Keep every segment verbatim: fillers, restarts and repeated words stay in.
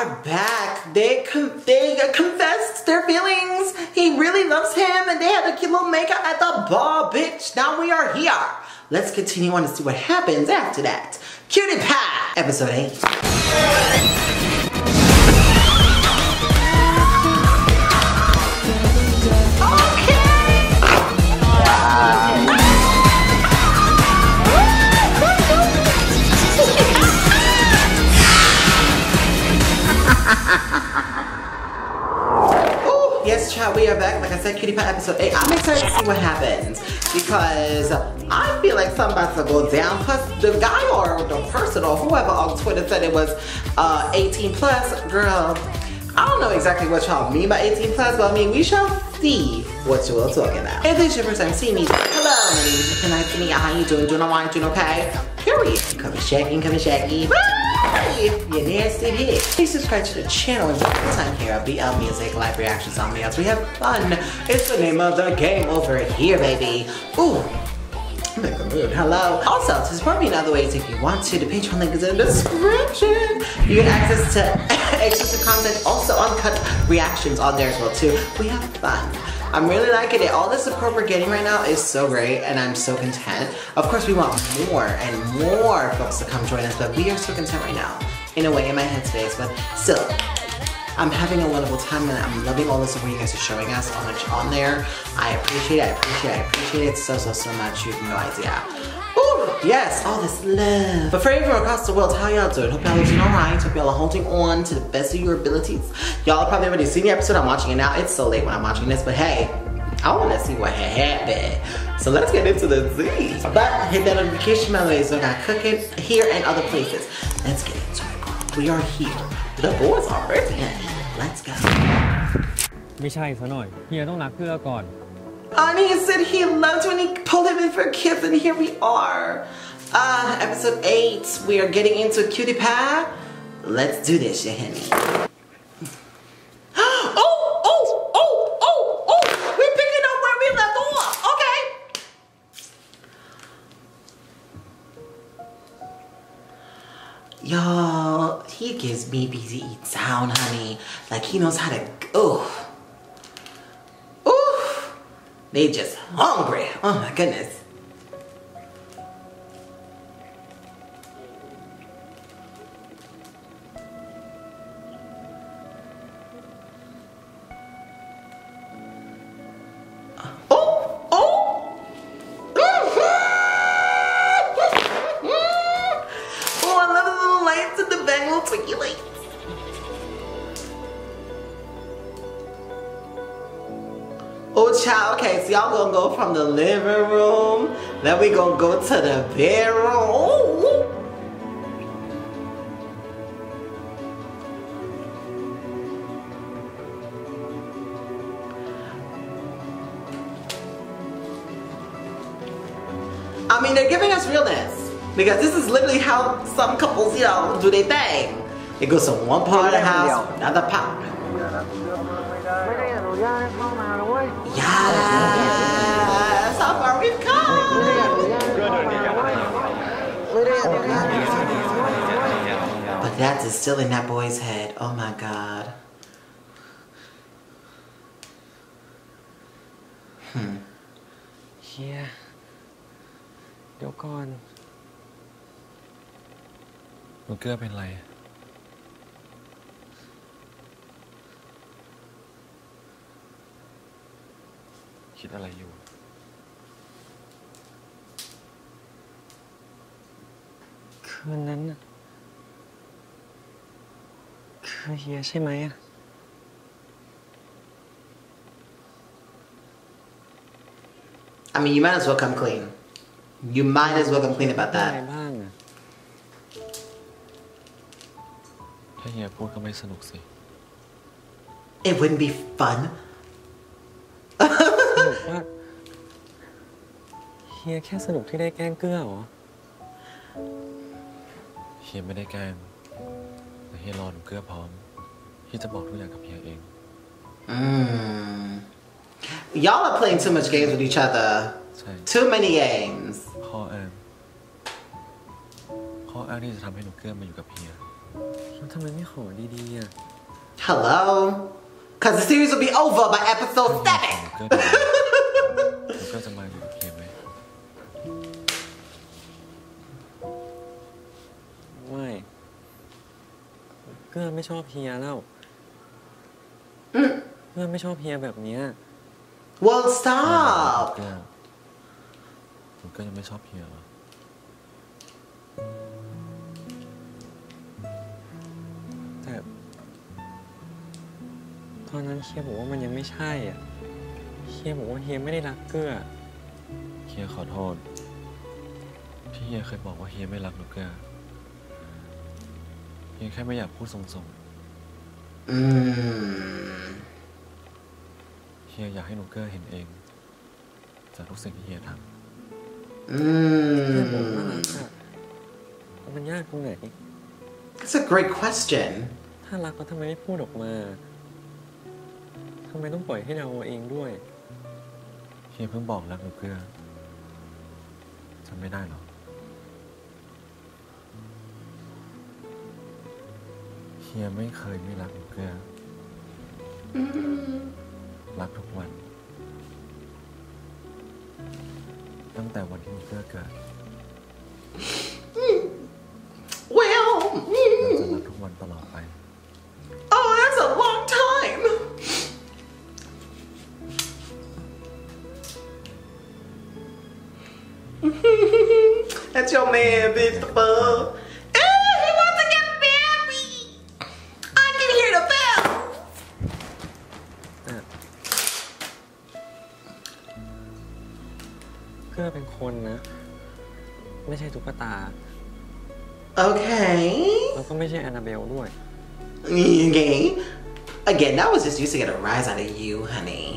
are back. They con they confessed their feelings. He really loves him, and they had a cute little makeup at the ball, bitch. Now we are here. Let's continue on to see what happens after that. Cutie Pie, episode eight. We are back, like I said, Cutie Pie episode eight. I'm excited to see what happens because I feel like something about to go down. Plus, the guy or the person or whoever on Twitter said it was uh, eighteen plus. Girl, I don't know exactly what y'all mean by eighteen plus, but I mean, we shall see what you all talking about. If this is your first time seeing me, hello, my name is nice to meet you. How you doing? Doing all right? Doing okay? Period. Come and Shaqii, come and Shaqii. You nasty hit. Please subscribe to the channel and join the time here at B L Music Live Reactions on Thumbnails. We have fun. It's the name of the game over here, baby. Ooh. I'm in the mood. Hello. Also, to support me in other ways if you want to, the Patreon link is in the description. You get access to exclusive content, also uncut reactions on there as well too. We have fun. I'm really liking it. All the support we're getting right now is so great, and I'm so content. Of course, we want more and more folks to come join us, but we are so content right now. In a way, in my headspace, but still, I'm having a wonderful time, and I'm loving all the support you guys are showing us on, on there. I appreciate it, I appreciate it, I appreciate it so, so, so much. You have no idea. Ooh, yes, all this love. But for everyone across the world, how y'all doing? Hope y'all are doing all right. Hope y'all are holding on to the best of your abilities. Y'all probably already seen the episode. I'm watching it now. It's so late when I'm watching this, but hey, I want to see what happened. So let's get into the Z. But hit that notification bell so I got cooking here and other places. Let's get into it. We are here. The boys are ready. Let's go. Ani said he loved when he pulled him in for a kiss, and here we are. Uh, episode eight. We are getting into Cutie Pie. Let's do this, Shahini. Oh, oh, oh, oh, oh! We're picking up where we left off. Okay. Y'all. He gives me busy down, honey. Like he knows how to. Oh, oof. They just hungry. Oh my goodness. Okay, so y'all gonna go from the living room, then we gonna go to the bedroom. Ooh. I mean, they're giving us realness, because this is literally how some couples, you know, do their thing. It goes from one part of the house to another part. Yes, how far we've come! But that is still in that boy's head. Oh my God. Hmm. Yeah. Don't go on. Look up and lay. I mean, you might as well come clean. You might as well come clean about that. It wouldn't be fun. Mm. Y'all are playing too much games with each other. Too many games. Hello? Because the series will be over by episode seven! Why? I don't Well, stop! That's a great question. Well, oh, that's a long time. That's your man, bitch. Bub. Ooh, he wants to get married. I can hear the bells. เกือบเป็นคนนะไม่ใช่ตุ๊กตา Okay. Okay. Again, that was just used to get a rise out of you, honey.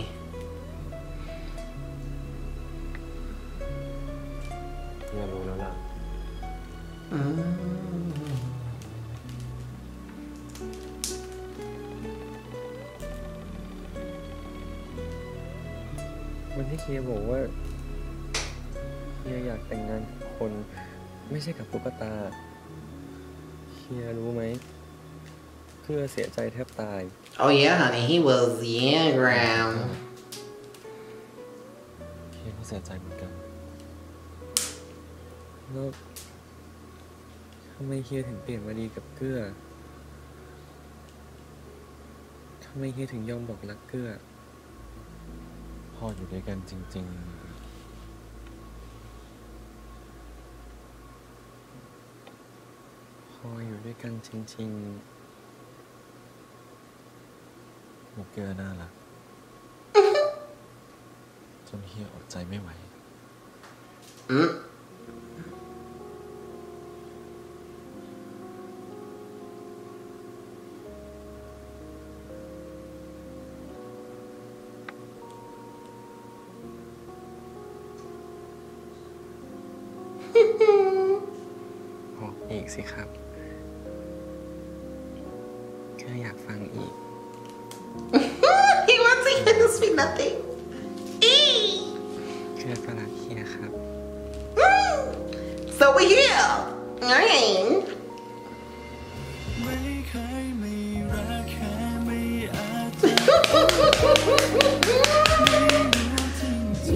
When he came over, you are Oh yeah, honey, he was the engram. Oh, you're really good, Ching Ching. You're good, Nala. Don't hear or time me away. Oh, yes, yes. He wants to hear this be nothing. So we're here. Alright.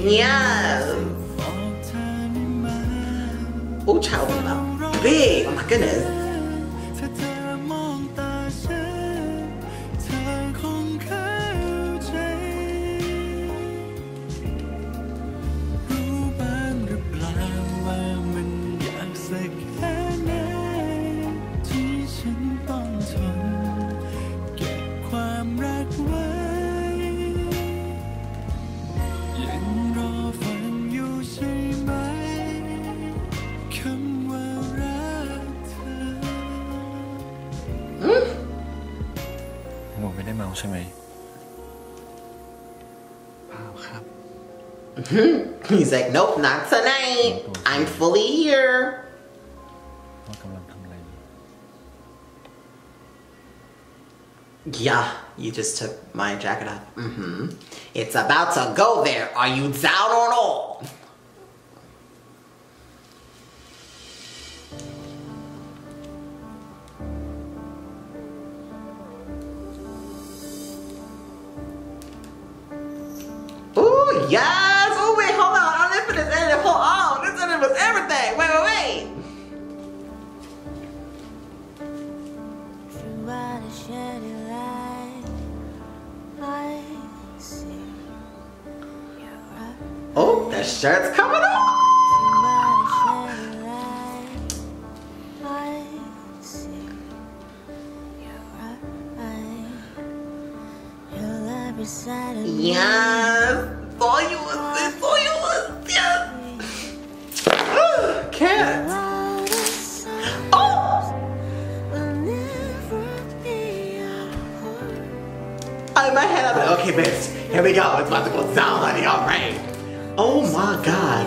Yes. Oh, child, wow. Big. Oh my goodness. He's like, nope, not tonight. I'm fully here. Yeah, you just took my jacket off. Mm-hmm. It's about to go there. Are you down or not? Yes! Oh wait, hold on. I live for this edit. Hold on. This edit was everything. Wait, wait, wait. Oh, that shirt's coming off. Yes. For you, for you, yes. Ooh, cats. Oh! Oh, in my head, I'm like, okay, bitch, here we go. It's about to go down, honey, all right. Oh my God.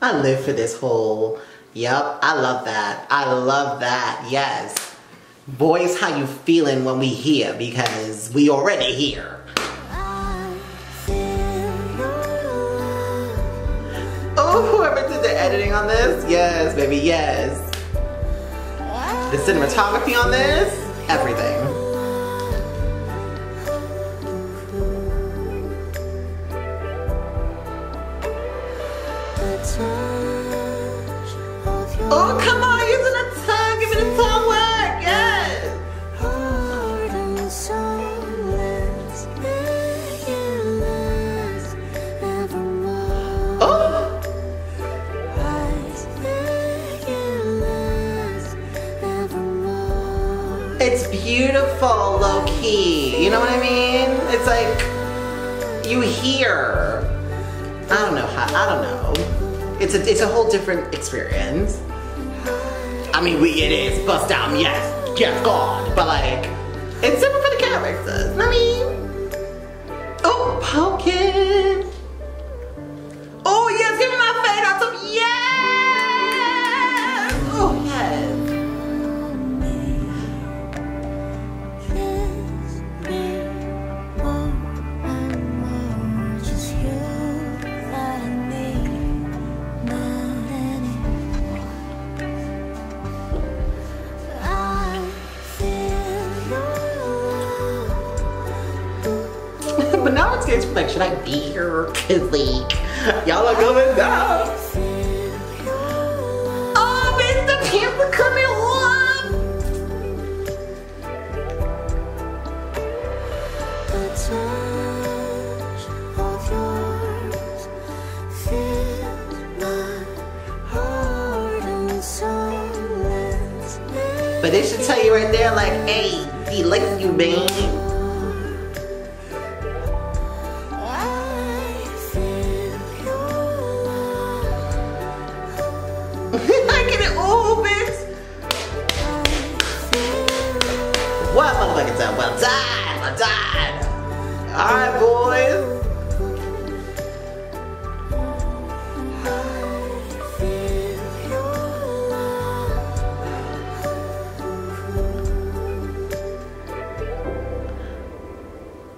I live for this whole, yep, I love that. I love that, yes. Voice how you feeling when we here, because we already here. Oh, whoever did the editing on this, yes, baby, yes. The cinematography on this, everything. Oh, come on, using the tongue, give me the tongue work, yes! Oh! It's beautiful, low-key, you know what I mean? It's like, you hear. I don't know how, I don't know. It's a, it's a whole different experience. I mean, we it is bust down, yes, yes, God, but like, it's simple for the characters. I mean, oh, pumpkin. Oh yes, give me my fade out some, yes. Oh like, should I be here? Cause like, y'all are coming down. Oh, bitch, the pants are coming up. But they should tell you right there, like, hey, he likes you, babe. Well done, well done. All right, boys.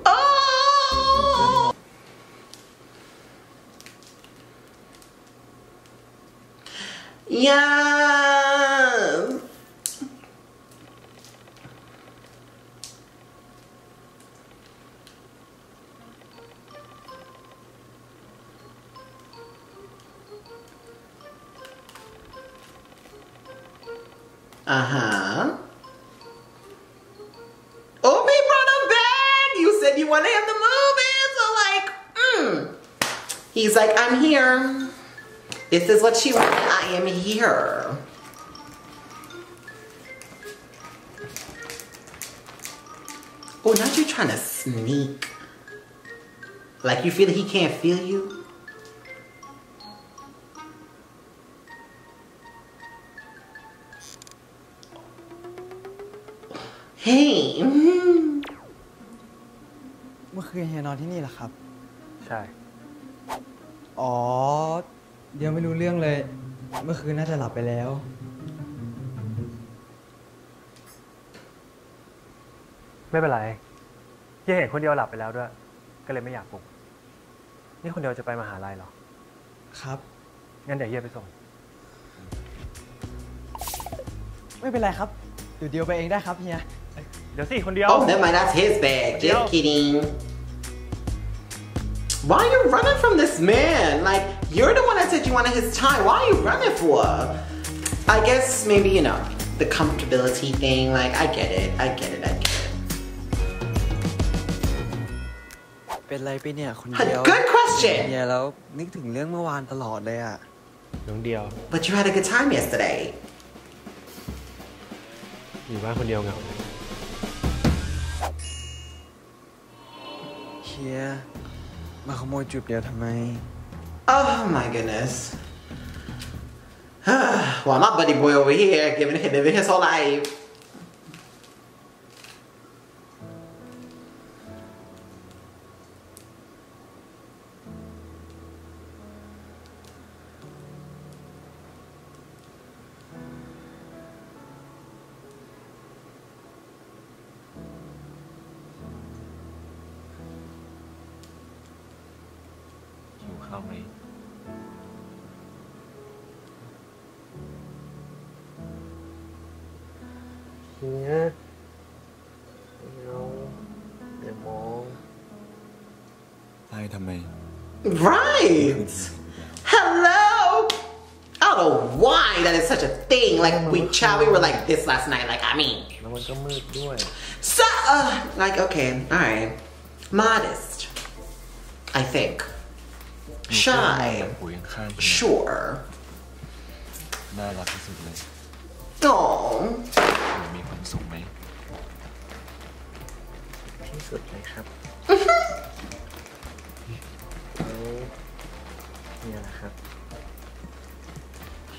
Oh! Yeah. Uh-huh. Oh, we brought him back! You said you wanted him to move in, so like, mm. He's like, I'm here. This is what she wants, I am here. Oh, not you trying to sneak. Like you feel that he can't feel you? Hey เมื่อคืนเฮียนอนที่นี่เหรอครับใช่อ๋อยังไม่รู้เรื่องเลยเมื่อคืนน่าจะหลับไปแล้วไม่เป็นไรเฮียเห็นคนเดียวหลับไปแล้วด้วยก็เลยไม่อยากปลุกนี่คนเดียวจะไปมหาลัยเหรอครับงั้นเดี๋ยวเฮียไปส่งไม่เป็นไรครับเดี๋ยวเดียวไปเองได้ครับเฮียเดี๋ยวสิคนเดียว Oh never mind that's his bag just kidding Why are you running from this man like you're the one that said you wanted his time Why are you running for I guess maybe you know the comfortability thing like I get it I get it I get it เป็นไรไปเนี่ยคนเดียว Good question เนี่ยแล้วนึกถึงเรื่องเมื่อวานตลอดเลยอะคนเดียว But you had a good time yesterdayอยู่บ้านคนเดียวเหงาเฮียมาขโมยจูบเดียวทำไม Oh my goodness Well not buddy boy over here giving him living his whole life เนี่ยเราเดี๋ยวมองไล่ทำไม Right Hello I don't know why that is such a thing like we chat we were like this last night like I mean แล้วมันก็มืดด้วย So uh, like okay all right modest I think shy sure น่ารักที่สุดเลยอ๋อมีความสุขไหมที่สุดเลยครับนี่แหละครับ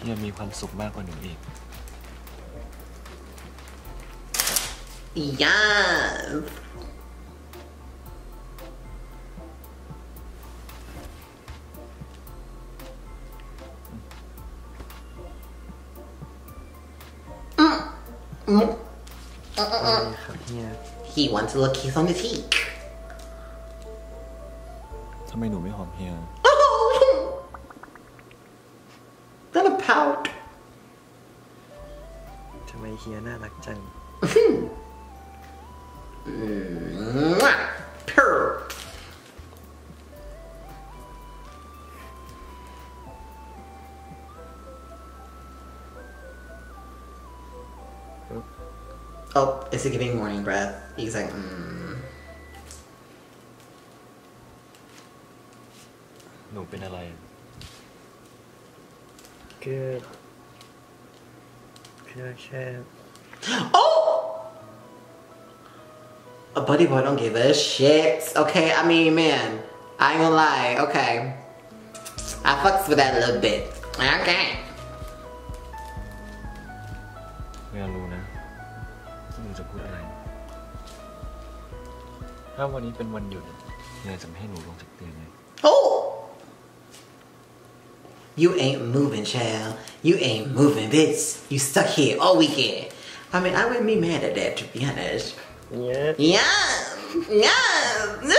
ยังมีความสุขมากกว่าหนูอีก Yes Mm. Uh, uh, uh. Yeah. He wants a little kiss on the cheek. ทำไมหนูไม่หอมเฮีย Gonna pout. ทำไมเฮียน่ารักจัง Oh, is it giving morning breath? He's like, mm. หนูเป็นอะไร Good. คือแค่ Oh! A buddy boy don't give a shit. Okay, I mean, man, I ain't gonna lie. Okay, I fucks with that a little bit. Okay. ไม่รู้นะจะพูดอะไรถ้าวันนี้เป็นวันหยุดเนี่ยจะไม่ให้หนูลงจากเตียงเลย Oh you ain't moving child you ain't moving bitch you stuck here all weekend I mean I wouldn't be mad at that to be honest yeah yeah yeah yeah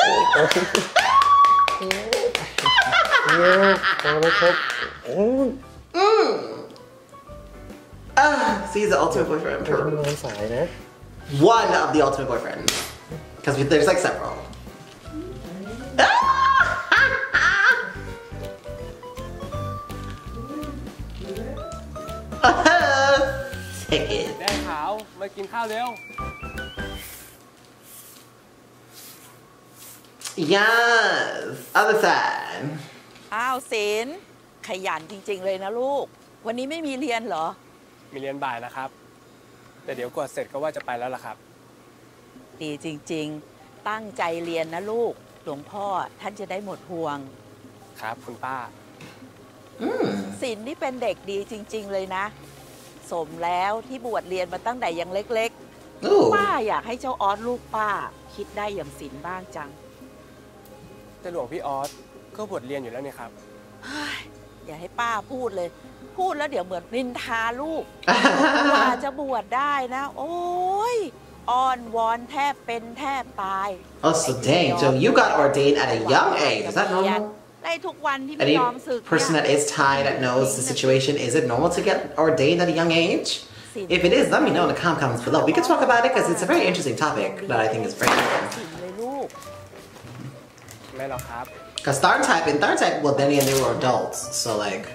see the ultimate boyfriend One of the ultimate boyfriends, because there's like several. Take it. แดงขาวมากินข้าวเร็ว Yes, other side. อ้าวศิลป์ขยันจริงๆเลยนะลูกวันนี้ไม่มีเรียนเหรอมีเรียนบ่ายนะครับแต่เดี๋ยวกว่าเสร็จก็ว่าจะไปแล้วล่ะครับดีจริงๆตั้งใจเรียนนะลูกหลวงพ่อท่านจะได้หมดห่วงครับคุณป้าศิลป์นี่เป็นเด็กดีจริงๆเลยนะสมแล้วที่บวชเรียนมาตั้งแต่ยังเล็ก ป้าอยากให้เจ้าออสลูกป้าคิดได้อย่างศิลป์บ้างจังแต่หลวงพี่ออสก็บวชเรียนอยู่แล้วเนี่ยครับอย่าให้ป้าพูดเลยพูดแล้วเดี๋ยวเหมือนนินทาลูกกว่าจะบวชได้นะโอ้ยอ้อนวอนแทบเป็นแทบตาย Oh so dang so you got ordained at a young age is that normal any person that is Thai that knows the situation is it normal to get ordained at a young age if it is let me know in the comments below we can talk about it because it's a very interesting topic that I think is very important ไม่หรอกครับ Because Tharn Type and Tharn Type well then again they were adults so like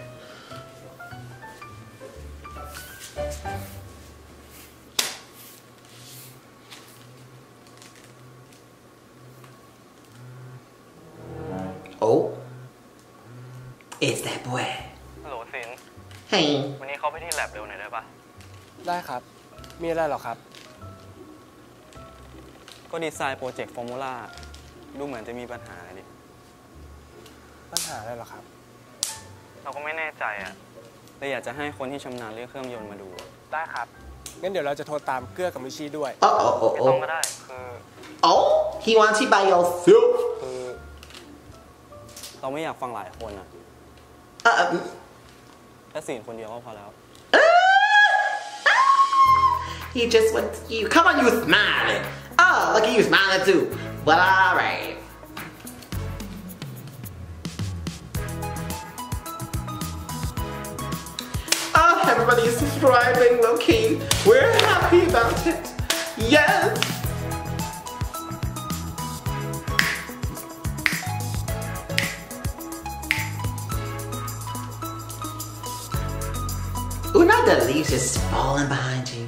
Oh, it's that boy. หลวงศิลป์ Hey. วันนี้เขาไปที่แลบเร็วหน่อยได้ปะได้ครับมีอะไรหรอครับก็ดีไซน์โปรเจกต์ฟอร์มูล่าดูเหมือนจะมีปัญหาดิปัญหาอะไรหรอครับเราก็ไม่แน่ใจอะเลยอยากจะให้คนที่ชำนาญเรื่องเครื่องยนต์มาดูได้ครับงั้นเดี๋ยวเราจะโทรตามเกื้อกับมิชี่ด้วยอ๋ออ๋ออ๋อไม่ต้องก็ได้คืออ๋อ he wants to buy your soupเราไม่อยากฟังหลายคนอ่ะแค่สี่คนเดียวก็พอแล้ว He just went you come on you smiling oh look at you smiling too but alright oh everybody is subscribing Loki we're happy about it yes Ooh, not the leaves just falling behind you.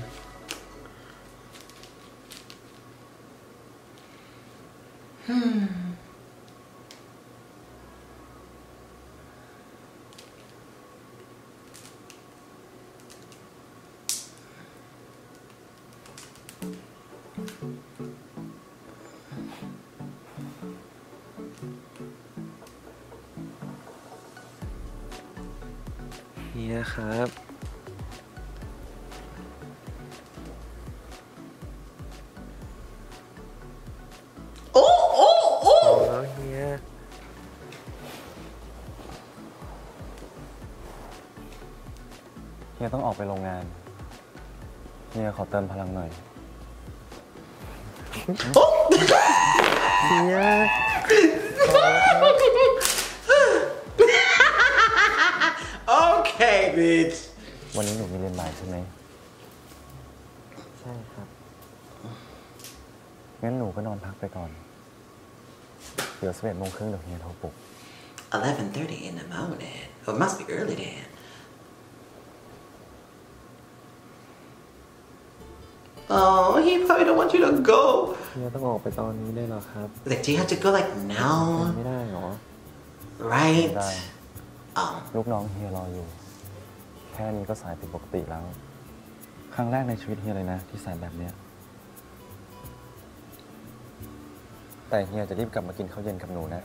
Hmm. Yeah, crap.เฮียต้องออกไปโรงงานเฮียขอเติมพลังหน่อยเฮียโอเคบิชวันนี้หนูมีเรียนบ่ายใช่ไหมใช่ครับงั้นหนูก็นอนพักไปก่อนเดี๋ยวสิบเอ็ดโมงครึ่งเดี๋ยวเฮียโทรปลุก eleven thirty in the morning oh it must be early then Oh, he probably don't want you to go. You have to go now. Like, do you have to go like now? Right. Um. ลูกน้องเฮียรออยู่แค่นี้ก็สายผิดปกติแล้วครั้งแรกในชีวิตเฮียเลยนะที่สายแบบเนี้ยแต่เฮียจะรีบกลับมากินข้าวเย็นกับหนูนะ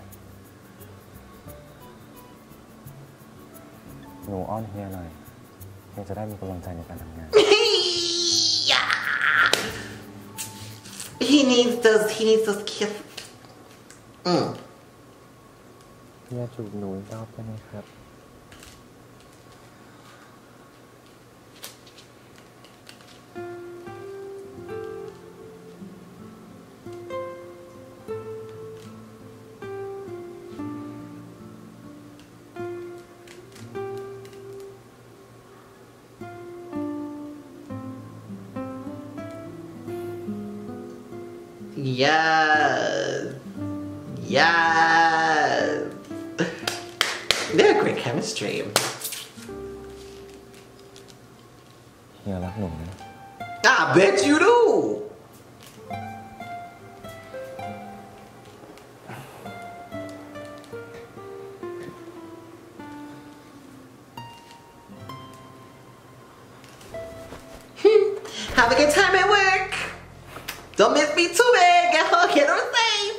หนูอ้อนเฮียหน่อยเฮียจะได้มีกำลังใจในการทำงานHe needs those. He needs those kisses. Mm. Yeah, to know it all, can I have? Yes. Yes. They have great chemistry. เฮียรักหนูนะ I bet you do. Have a good time at work. Don't miss me too big. Get on safe.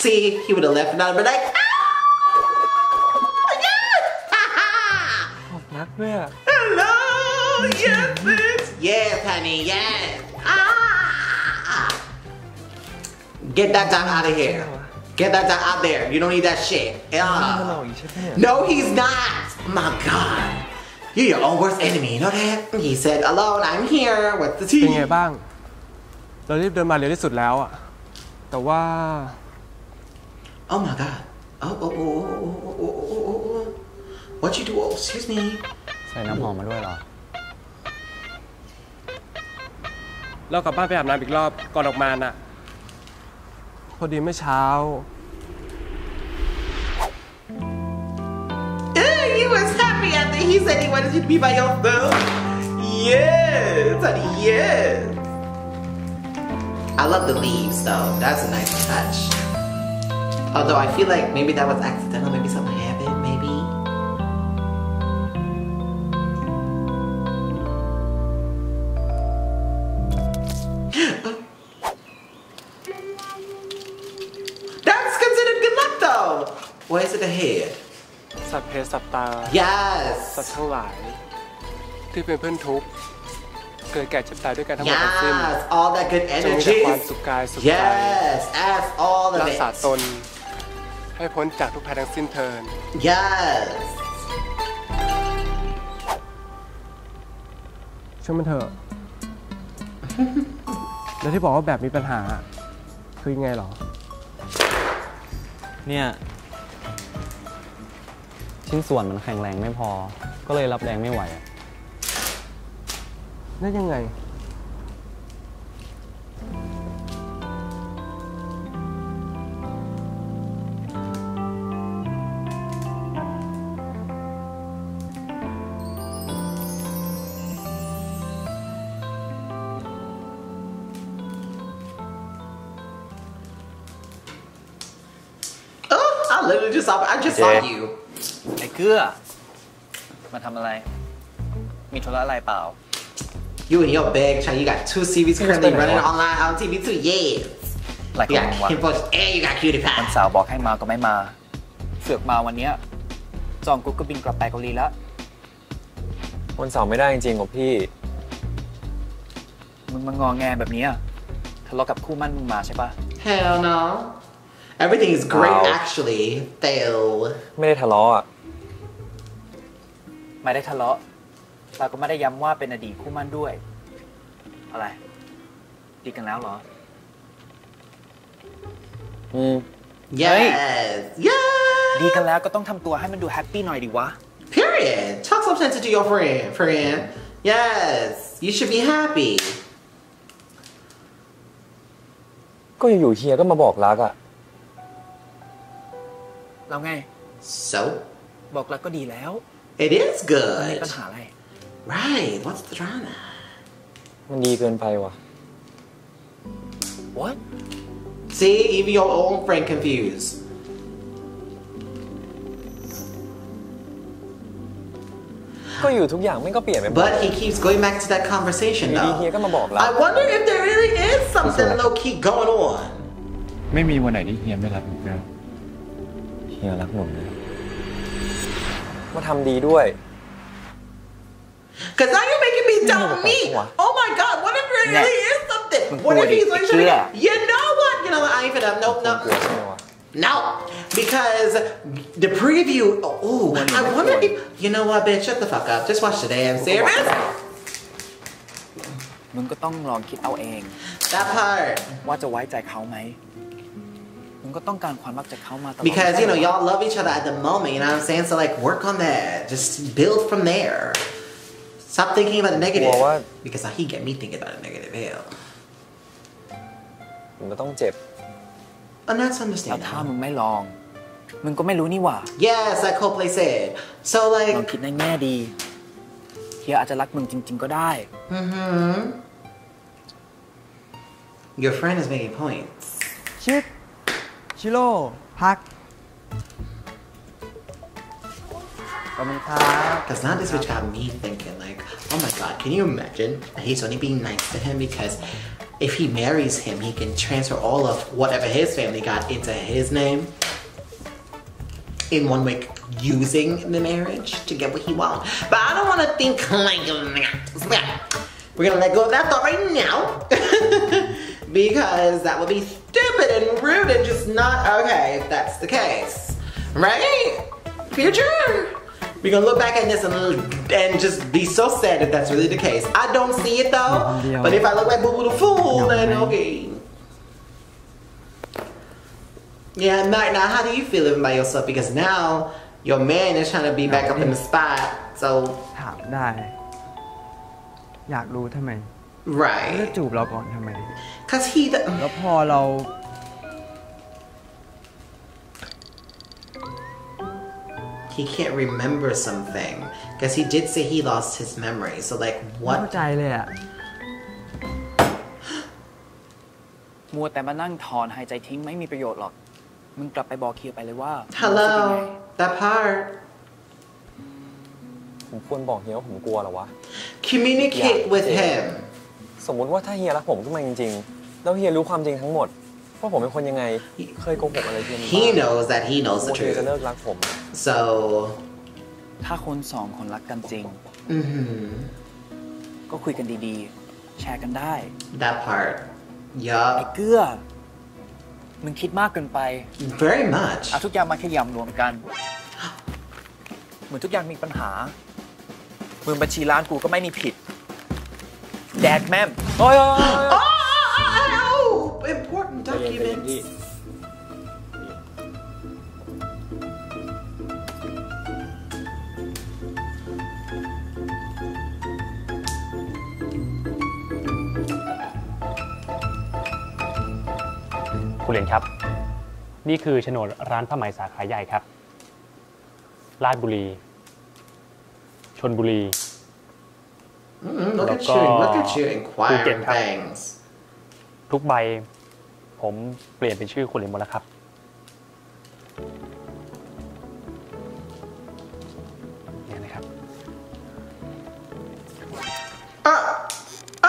See, he would have left and I'd be like, ah, yes, haha. Hello, yes, bitch. Yes, honey, yes. Ah! Get that dog out of here. Get that dog out there. You don't need that shit. Uh. No, he's not. My God. You're your own worst enemy, you know that? He said, alone, I'm here with the team. เป็นไงบ้าง เรารีบเดินมาเร็วที่สุดแล้วอะ แต่ว่า Oh my God. Oh, oh, oh, oh, oh, oh, oh. What you do? Oh, excuse me. ใส่น้ำหอมมาด้วยเหรอ เรากลับบ้านไปอาบน้ำอีกรอบก่อนออกมาน่ะ พอดีเมื่อเช้า He said he wanted you to be by yourself. Yes, honey, yes. I love the leaves though. That's a nice touch. Although I feel like maybe that was accidental. Maybe something happened. Maybe. That's considered good luck though. Why is it ahead? สัตว์เพศสัตว์ตา yes สัตว์ทั้งหลายที่เป็นเพื่อนทุกข์เกิดแก่เจ็บตายด้วยกันทั้งหมดทั้งสิ้น yes all that good energy ความสุขกายสุขใจ yes as all the รักษาตนให้พ้นจากทุกภัยทั้งสิ้นเถิด yes ช่วยมันเถอะแล้วที่บอกว่าแบบมีปัญหาคือยังไงหรอเนี่ยชิ้นส่วนมันแข็งแรงไม่พอก็เลยรับแรงไม่ไหวนั่นยังไงOh I literally just saw I just saw youไอ้เกื้อมาทำอะไรมีธุระอะไรเปล่า You and your bag, Shaqii, you got two series currently running online on ที วี ทู yes หลายคนบอกว่า KinnPorsche and you got Cutie Pie วันเสาร์บอกให้มาก็ไม่มาเสือกมาวันนี้จองกุ๊กก็บินกลับไปเกาหลีแล้ววันเสาร์ไม่ได้จริงๆของพี่มึงมางอแงแบบนี้ทะเลาะกับคู่มั่นมึงมาใช่ปะ Hell no Everything is great actually Theo ไม่ได้ทะเลาะไม่ได้ทะเลาะเราก็ไม่ได้ย้ำว่าเป็นอดีตคู่มั่นด้วยอะไรดีกันแล้วเหรออืม yes yes ดีกันแล้วก็ต้องทำตัวให้มันดูแฮปปี้หน่อยดิวะ period talk something to your friend friend yes you should be happy ก็อยู่เฮียก็มาบอกรักอะเราไง so บอกรักก็ดีแล้ว It is good ไม่มีปัญหาอะไร Right What's the drama มันดีเกินไปว่ะ What See even your own friend confused ก็อยู่ทุกอย่างมันก็เปลี่ยนไป But he keeps going back to that conversation though เฮียก็มาบอกรัก I wonder if there really is something low key going on ไม่มีวันไหนที่เฮียไม่รักหนูเลยเฮียรักหนูนะมาทำดีด้วย Cause now you're making me doubt me. Oh my God, what if there really is something? What if he's like, you know what? You know what? I ain't finna. Nope, nope. No, because the preview. Oh, I wonder if you know what, bitch? Shut the fuck up. Just watch the damn series. มึงก็ต้องลองคิดเอาเอง That part. ว่าจะไว้ใจเขาไหมBecause you know y'all love each other at the moment, you know what I'm saying? So like work on that, just build from there. Stop thinking about the negative. What? Because he get me thinking about the negative. Hell. มึงก็ต้องเจ็บ And that's understandable. ถ้ามึงไม่ลองมึงก็ไม่รู้นี่หว่า Yes, like Coldplay said. So like ลองคิดในแง่ดีเฮียอาจจะรักมึงจริงๆก็ได้ Mm-hmm. Your friend is making points. Shit.ชิโร่พักขอบคุณครับ Cause now this bitch got me thinking like oh my god can you imagine that he's only being nice to him because if he marries him he can transfer all of whatever his family got into his name in one way using the marriage to get what he wants but I don't want to think like that We're gonna let go of that thought right now. Because that would be stupid and rude and just not okay if that's the case. Right? Future? We're gonna look back at this and, and just be so sad if that's really the case. I don't see it though, no, but if I look like Boo Boo the Fool, no, then okay. Yeah, Mike, now how do you feel living by yourself? Because now your man is trying to be back up in the spot, so. Right. Cause he the. He can't remember something. Cause he did say he lost his memory. So like what? Hello, that part. Communicate with him. He knows that he knows the truth. So, mm-hmm. That part. Yeah. Very much. Dad, ma'am. Oh, oh, oh, oh. Oh, important documents. Kulin, ครับ นี่คือโฉนดร้านผ้าไหมสาขาใหญ่ครับ ราชบุรี ชลบุรี Mm-hmm. Look at you, look at you inquiring things. ทุกใบผมเปลี่ยนเป็นชื่อคุณหลินหมดแล้วครับ นี่นะครับ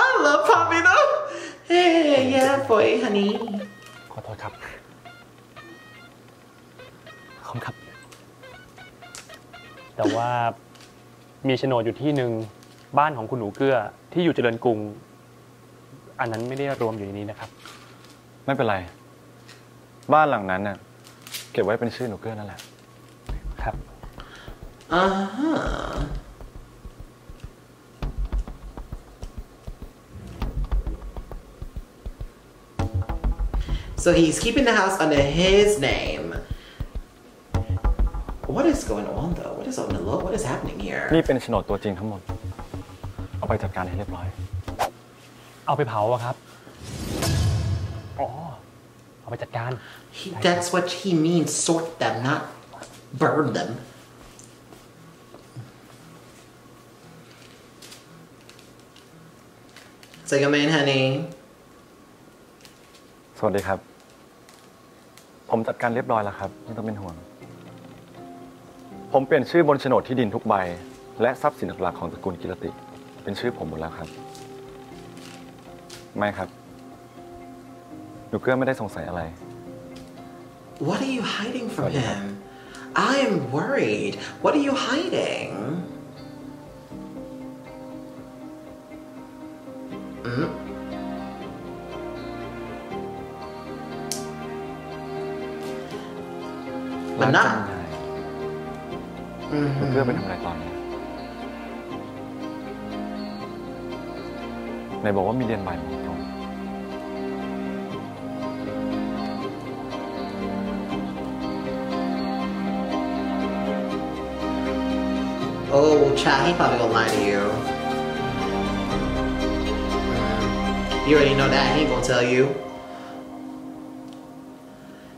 I love Poppy though. Hey, yeah boy, honey. ขอโทษครับ ขอบคุณครับ แต่ว่ามีโฉนดอยู่ที่หนึ่งบ้านของคุณหนูเกื้อที่อยู่เจริญกรุงอันนั้นไม่ได้รวมอยู่ในนี้นะครับไม่เป็นไรบ้านหลังนั้นน่ะเก็บไว้เป็นชื่อหนูเกื้อนั่นแหละครับอ่าฮะSo he's keeping the house under his name. What is going on though? What is on the look? What is happening here? นี่เป็นโฉนดตัวจริงทั้งหมดเอาไปจัดการให้เรียบร้อยเอาไปเผาอะครับอ๋อเอาไปจัดการ That's what he means sort them not burn them สวัสดีครับ honey สวัสดีครับผมจัดการเรียบร้อยแล้วครับไม่ต้องเป็นห่วงผมเปลี่ยนชื่อบนโฉนดที่ดินทุกใบและทรัพย์สินหลักๆของตระกูลกิรติเป็นชื่อผมหมดแล้วครับไม่ครับหนูเกื้อไม่ได้สงสัยอะไร What are you hiding from him? I am worried. What are you hiding? Mm. I'm not. หนูเกื้อไปทำอะไรตอนนี้ไหนบอกว่ามีเรียนบ่ายโมงตรงโอ้ Shaqii probably gonna lie to you you already know that he gonna tell you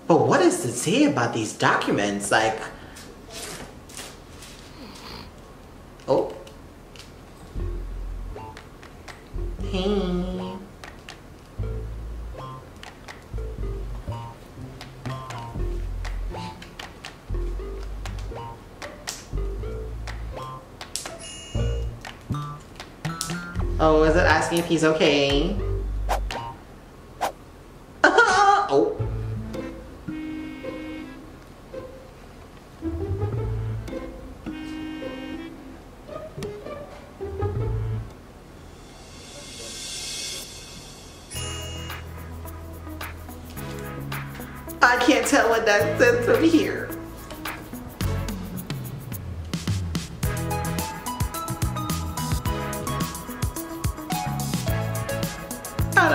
but what is to say about these documents like oh Hey. Oh, is it asking if he's okay? Oh. I can't tell what that says from here. I don't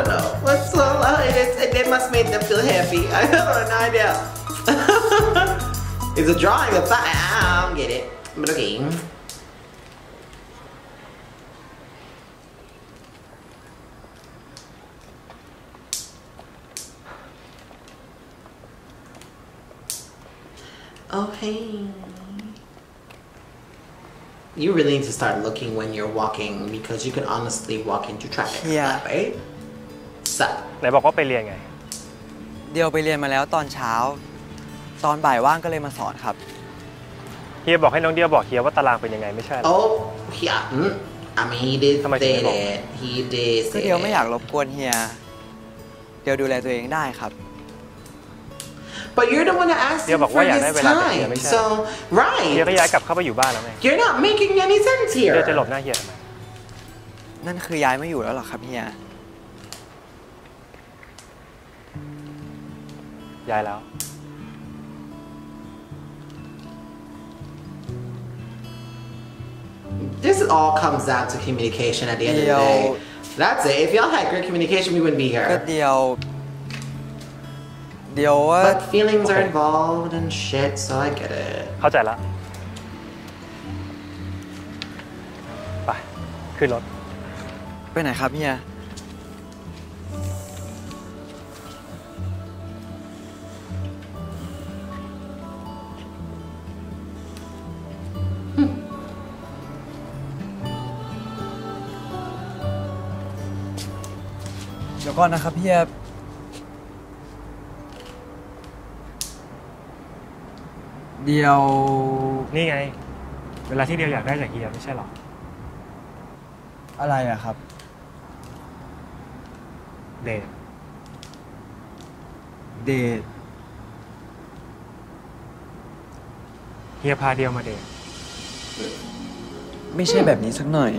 know what's so loud it is, and that must make them feel happy. I don't know, I know. It's a drawing of something. I don't get it. But okay. Okay. You really need to start looking when you're walking, because you can honestly walk into traffic. Yeah. Right? So. ไหนบอกว่าไปเรียนไง เดี๋ยวไปเรียนมาแล้วตอนเช้าตอนบ่ายว่างก็เลยมาสอนครับเฮียบอกให้น้องเดียวบอกเฮียว่าตารางเป็นยังไงไม่ใช่หรอ Oh yeah I mean he did say that he did say เดียวไม่อยากรบกวนเฮียเดียวดูแลตัวเองได้ครับ But you're the one that asked him for his time so right เฮียก็ย้ายกลับเข้าไปอยู่บ้านแล้วไหม You're not making any sense here เดียวจะหลบหน้าเฮียทำไมนั่นคือย้ายไม่อยู่แล้วหรอครับเฮียย้ายแล้วThis all comes down to communication at the end of the day. That's it. If y'all had great communication, we wouldn't be here. But feelings are involved and shit, so I get it. เข้าใจละไปขึ้นรถไปไหนครับเฮียเดี๋ยวก่อนนะครับเฮียเดียวนี่ไงเวลาที่เดียวอยากได้จากเฮียไม่ใช่หรออะไรอะครับเดทเดทเฮียพาเดียวมาเดทไม่ใช่แบบนี้สักหน่อย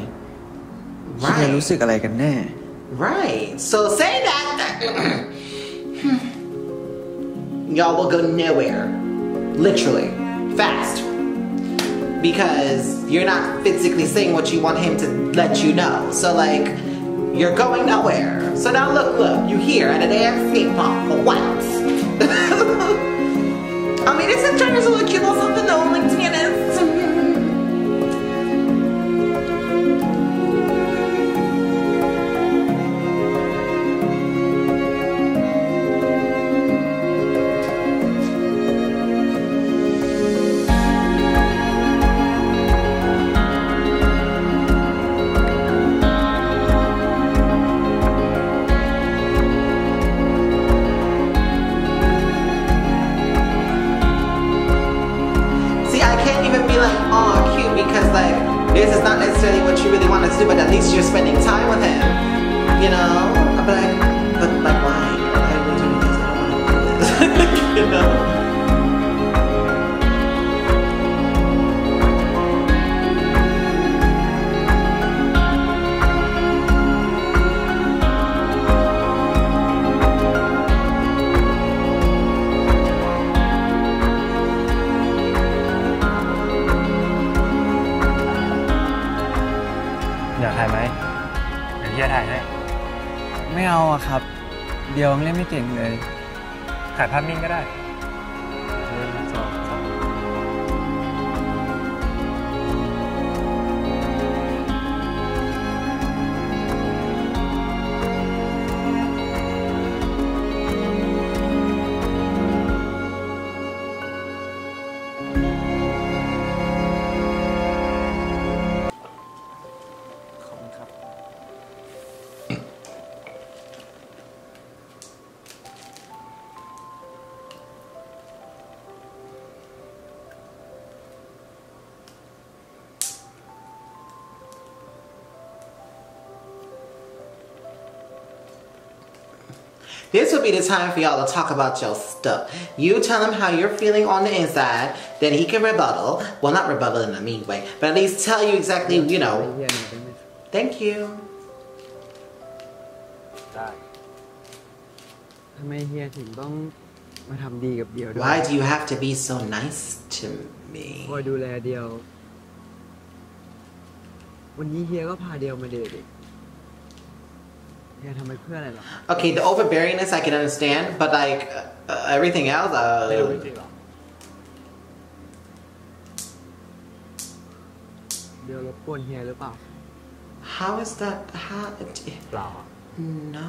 เฮียรู้สึกอะไรกันแน่Right. So say that, that y'all will go nowhere. Literally. Fast. Because you're not physically saying what you want him to let you know. So like, you're going nowhere. So now look, look, you here at a damn skate park for what? I mean, isn't trying to look cute or something though, like tennis.เดียวเล่นไม่เก่งเลยถ่ายภาพนิ่งก็ได้This would be the time for y'all to talk about your stuff. You tell him how you're feeling on the inside, then he can rebuttal. Well, not rebuttal in a mean way, but at least tell you exactly, you know. Thank you. Why do you have to มาทำดีกับเดียวด้วย Why do you have to be so nice to me คอยดูแลเดียววันนี้เฮียก็พาเดียวมาเดทอีก Okay, the overbearingness I can understand, but like uh, uh, everything else, uh. How is that? How? No.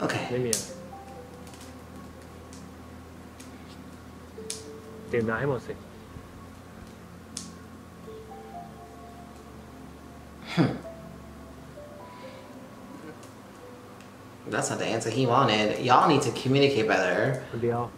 Okay. Hmm. That's not the answer he wanted. Y'all need to communicate better. Mm.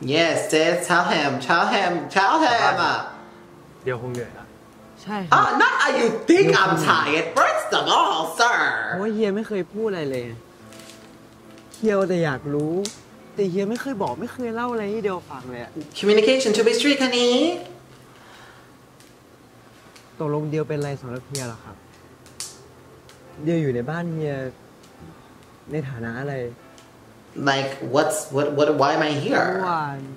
Yes, sis, tell him, tell him, tell him. Ah, not you think I'm tired. First of all, sir. Communication two-way street, honey. Like, what's what? What? Why am I here? Hmm.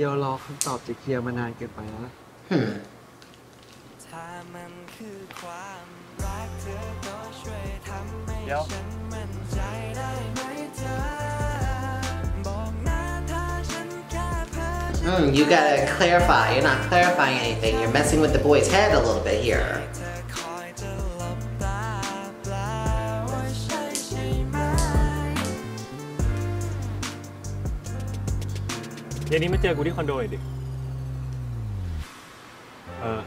Mm, you gotta clarify. You're not clarifying anything. You're messing with the boy's head a little bit here. I met you at condo. Uh,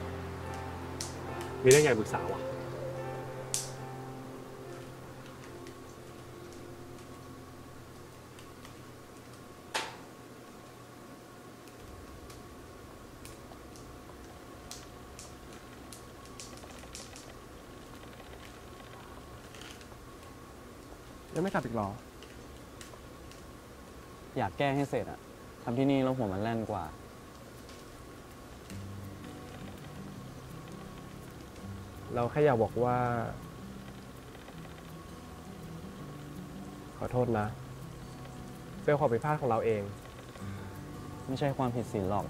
there's a big problem. You're not coming back? I want to finish it. ทำที่นี่แล้วหัวมันแล่นกว่า เราแค่อยากบอกว่าขอโทษนะ เป็นความผิดพลาดของเราเอง ไม่ใช่ความผิดศีลหรอก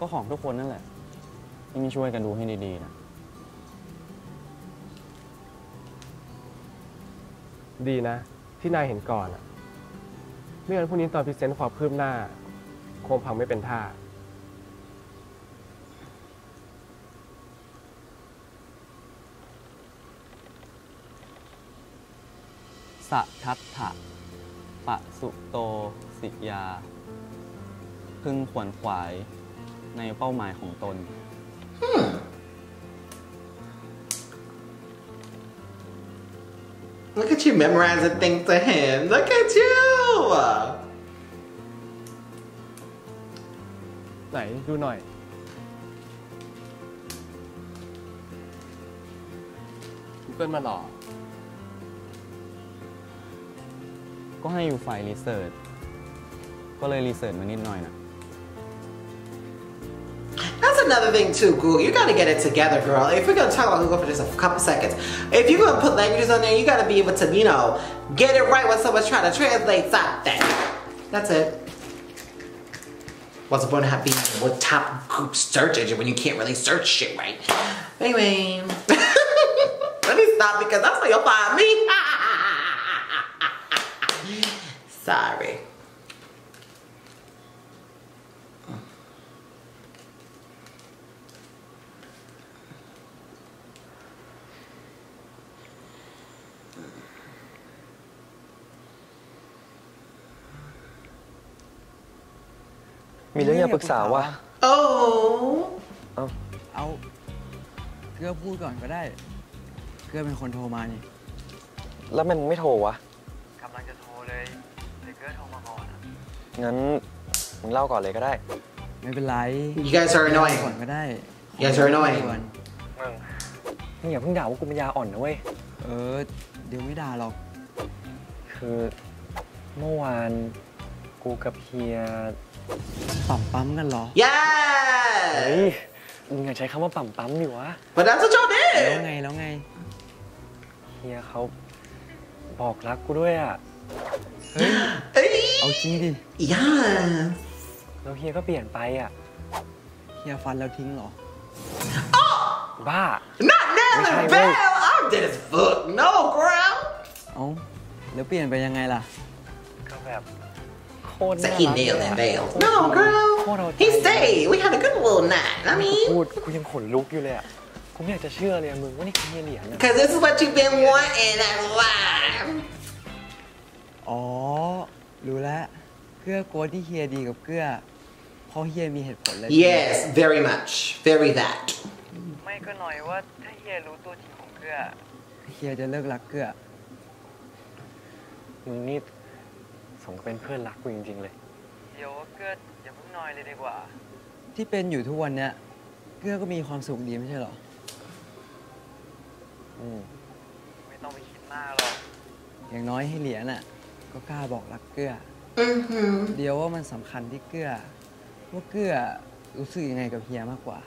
ก็ของทุกคนนั่นแหละ ที่ไม่ช่วยกันดูให้ดีๆนะ ดีนะ ที่นายเห็นก่อนอะ เรื่องพวกนี้ตอนพิเศษความคืบหน้าคงพังไม่เป็นท่า สัทธัตถะปะสุโตสิยาพึงขวนขวายในเป้าหมายของตน hmm. Look at you memorizing things to him. Look at you. ไหนดูหน่อย Google มาหรอก็ให้อยู่ฝ่ายรีเสิร์ชก็เลยรีเสิร์ชมานิดหน่อยนะ That's another thing too, Google. You gotta get it together, girl. If we're gonna talk about Google for just a couple seconds, if you're gonna put languages on there, you gotta be able to, you know, get it right when someone's trying to translate something. That's it. What's the point of having a top Google search engine when you can't really search shit right? Anyway, let me stop because that's where you'll find me. Sorry. Oh. Oh. Oh. งั้นมึงเล่าก่อนเลยก็ได้ไม่เป็นไร You guys are annoying ก็ได้ You guys are annoying มึงอย่าเพิ่งด่าว่ากูปัญญาอ่อนนะเว้ยเออเดี๋ยวไม่ด่าหรอกคือเมื่อวานกูกับเฮียปั่มปั๊มกันเหรอ Yeah เฮ้ยมึงอย่าใช้คำว่าปั่มปั๊มดิวะ But that's a job แล้วไงแล้วไงเฮียเขาบอกรักกูด้วยอ่ะเฮ้ยเอาจริงดิย่าแล้วเฮียก็เปลี่ยนไปอ่ะเฮียฟันแล้วทิ้งเหรอบ้า Not never bell I'm dead as fuck no girl เอ้าแล้วเปลี่ยนไปยังไงล่ะก็แบบโคตรน่ารัก Shaqii nail that bell no girl he stay we had a good little night I mean พูดกูยังขนลุกอยู่เลยอ่ะกูไม่อยากจะเชื่อเลยมึงว่านี่คือเฮียเหรียญนะ Cause this is what you've been wanting that life อ๋อรู้แล้วเกื้อกลัวที่เฮียดีกับเกื้อเพราะเฮียมีเหตุผลเลย Yes very much very that ไม่ก็หน่อยว่าถ้าเฮียรู้ตัวจริงของเกื้อเฮียจะเลิกรักเกื้อมึงนี่สมกับเป็นเพื่อนรักกูจริงๆเลยเดี๋ยวเกื้ออย่าเพิ่งน้อยเลยดีกว่าที่เป็นอยู่ทุกวันเนี้ยเกื้อก็มีความสุขดีไม่ใช่หรออืมไม่ต้องไปคิดมากหรอกอย่างน้อยให้เหรียญน่ะก็กล้าบอกรักเกื้อเดี๋ยวว่ามันสำคัญที่เกื้อว่าเกื้อรู้สึกยังไงกับเฮียมากกว่า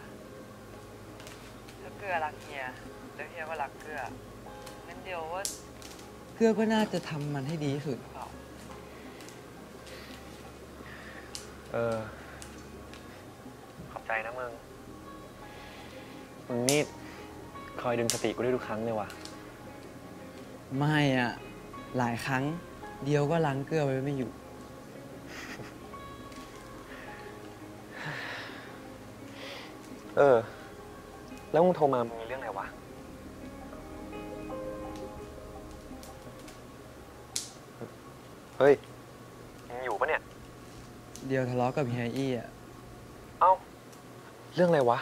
ถ้าเกื้อรักเฮียแล้วเฮียก็รักเกื้องั้นเดี๋ยวว่าเกื้อก็น่าจะทำมันให้ดีที่สุดเออขอบใจนะมึงมึงนี่คอยดึงสติกูได้ทุกครั้งเลยว่ะไม่อ่ะหลายครั้งเดียวก็ล้างเกลือไว้ไม่อยู่เออแล้วมึงโทรมามึงมีเรื่องอะไรวะเฮ้ยมึงอยู่ปะเนี่ยเดี๋ยวทะเลาะกับเฮียอี้อ่ะเอ้าเรื่องอะไรวะ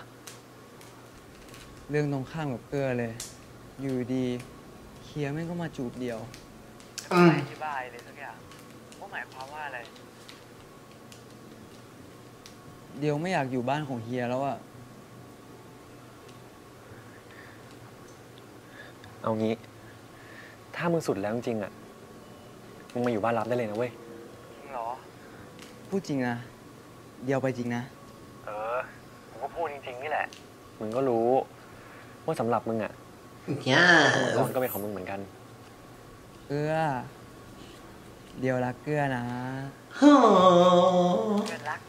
เรื่องตรงข้ามกับเกลือเลยอยู่ดีเฮียแม่งก็มาจูบเดียวอธิบายเลยสักอย่างว่าหมายความว่าอะไรเดี๋ยวไม่อยากอยู่บ้านของเฮียแล้วอะเอางี้ถ้ามึงสุดแล้วจริงอะมึงมาอยู่บ้านรับได้เลยนะเว้ยจริงเหรอพูดจริงนะเดี๋ยวไปจริงนะเออผมก็พูดจริงๆนี่แหละมึงก็รู้ว่าสำหรับมึงอะมึงก็เป็นของมึงเหมือนกันเกื้อเดี๋ยวรักเกื้อนะเกื้อรัก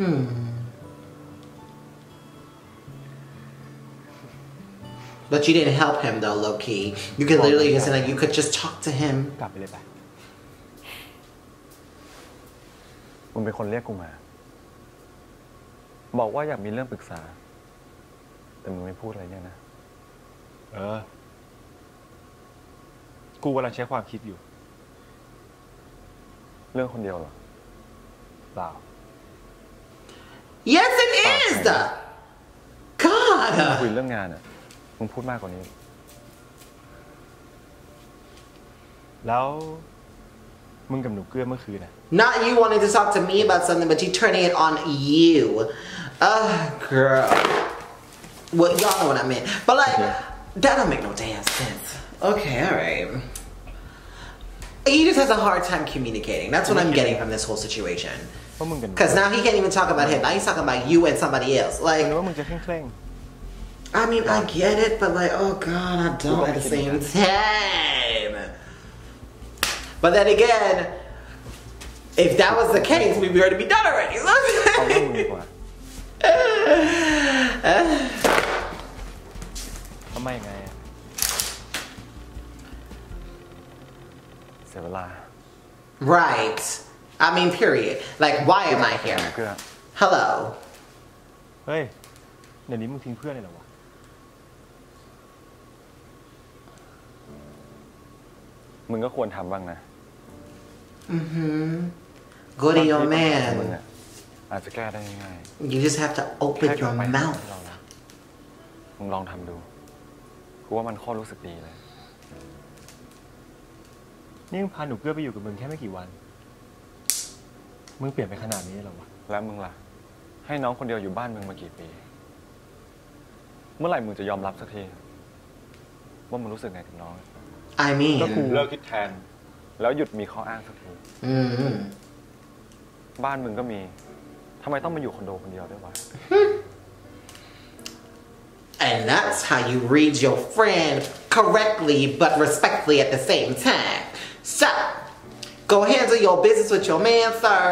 อืม but you didn't help him though low key you could literally just like you could just talk to him กลับไปเลยไปมึงเป็นคนเรียกกูมาบอกว่าอยากมีเรื่องปรึกษาแต่มึงไม่พูดอะไรเนี่ยนะเออกูกำลังใช้ความคิดอยู่เรื่องคนเดียวหรอเปล่า Yes it is God คุยเรื่องงานอ่ะมึงพูดมากกว่านี้แล้วมึงกับหนูเกลือเมื่อคืนน่ะ Not you wanting to talk to me about something but you turning it on you uh girl well y'all know what I meant but like that don't make no damn sense Okay, all right. He just has a hard time communicating. That's what I'm getting from this whole situation. Because now he can't even talk about him. Now he's talking about you and somebody else. Like, I mean, I get it, but like, oh God, I don't at the same time. But then again, if that was the case, we'd be already be done already. Why? Right. I mean, period. Like, why am I here? Hello. Hey, you're leaving your friends alone. You should do something. Mhm. Go to your man. You just have to open your mouth. You try it. I think it's really good. เ นี่มึงพาหนูเกื้อไปอยู่กับมึงแค่ไม่กี่วันมึงเปลี่ยนไปขนาดนี้หรอวะแล้วมึงล่ะให้น้องคนเดียวอยู่บ้านมึงมากี่ปีเมื่อไหร่มึงจะยอมรับสักทีว่ามึงรู้สึกไงกับน้องไอ้มี่ก็กูเลิกคิดแทนแล้วหยุดมีข้ออ้างสักทีบ้านมึงก็มีทำไมต้องมาอยู่คอนโดคนเดียวด้วยวะ and that's how you read your friend correctly but respectfully at the same time so go handle your business with your man sir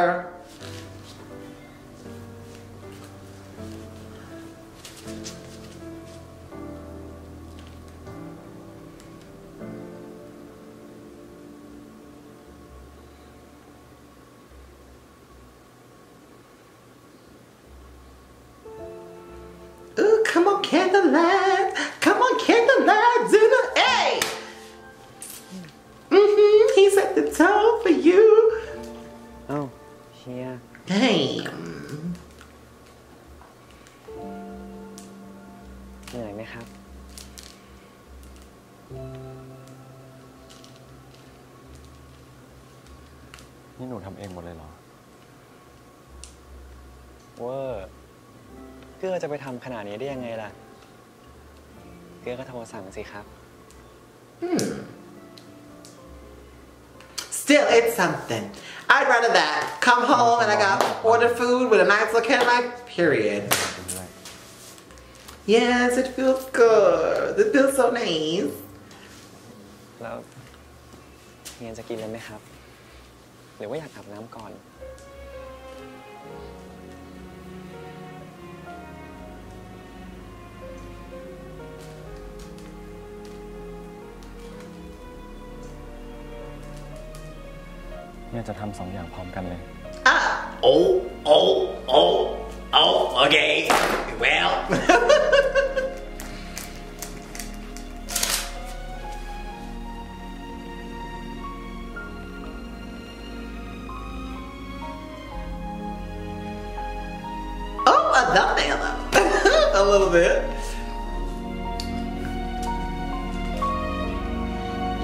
Come on, candlelight. Come on, candlelight, dinner. Hey. Mm-hmm. He set the tone for you. Oh, yeah. Damn. เหนื่อยไหมครับนี่หนูทำเองหมดเลยเหรอเวอร์เกื้อจะไปทำขนาดนี้ได้ยังไงล่ะเกื้อก็โทรสั่งสิครับ hmm. Still it's something I'd rather that come home and I got order food with a nice look at my period Yes it feels good it feels so nice แล้วเฮียจะกินเลยไหมครับหรือว่าอยากอาบน้ำก่อนเนี่ยจะทำสองอย่างพร้อมกันเลย Ah oh oh oh oh okay well โอ้ I love it a little bit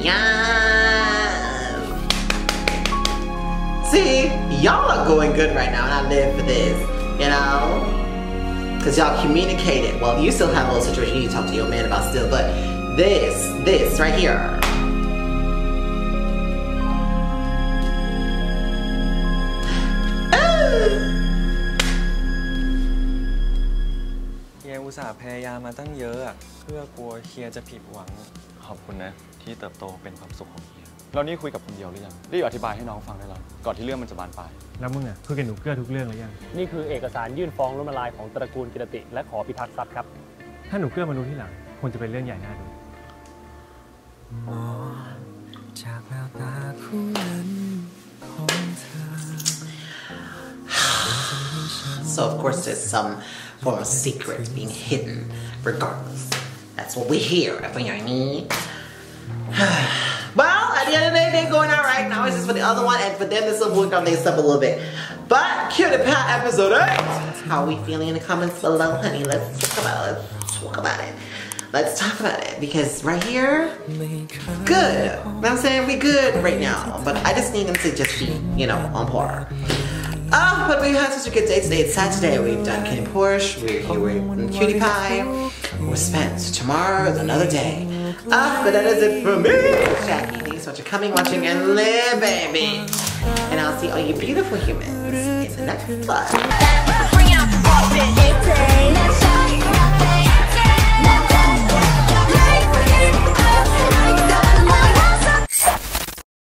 yeah.See, y'all are going good right now, and I live for this, you know? Because y'all communicated. Well, you still have a little situation you need to talk to your man about still, but this, this right here. Yeah, อุตส่าห์พยายามมาตั้งเยอะเพื่อกลัวเฮียจะผิดหวังขอบคุณนะที่เติบโตเป็นความสุขของเฮียเรานี่คุยกับคนเดียวหรือยังรีบอธิบายให้น้องฟังได้แล้วก่อนที่เรื่องมันจะบานปลายแล้วมึงอ่ะคุยกับหนูเกื้อทุกเรื่องหรือยังนี่คือเอกสารยื่นฟ้องล้มละลายของตระกูลกิรติและขอพิทักษ์ทรัพย์ครับถ้าหนูเกื้อมารู้ที่หลังควรจะเป็นเรื่องใหญ่หน้าดูมองจากแววตาคู่นั้นของเธอ So of course there's some form of secret being hidden regardless that's what we hear if you know what I mean Well, at the end of the day, they're going all right. Now it's just for the other one, and for them, this will work on their stuff a little bit. But Cutie Pie episode eight. How are we feeling in the comments below, honey? Let's talk about it. Let's talk about it. Let's talk about it because right here, good. You know what I'm saying? We good right now. But I just need them to just be, you know, on par. Oh, but we had such a good day today. It's Saturday. We've done KinnPorsche. We're here with Cutie Pie. We're Spence. Tomorrow is another day. Ah, uh, but that is it for me. Shaqii, thank you so much for coming, watching, and live, baby. And I'll see all you beautiful humans in the next vlog.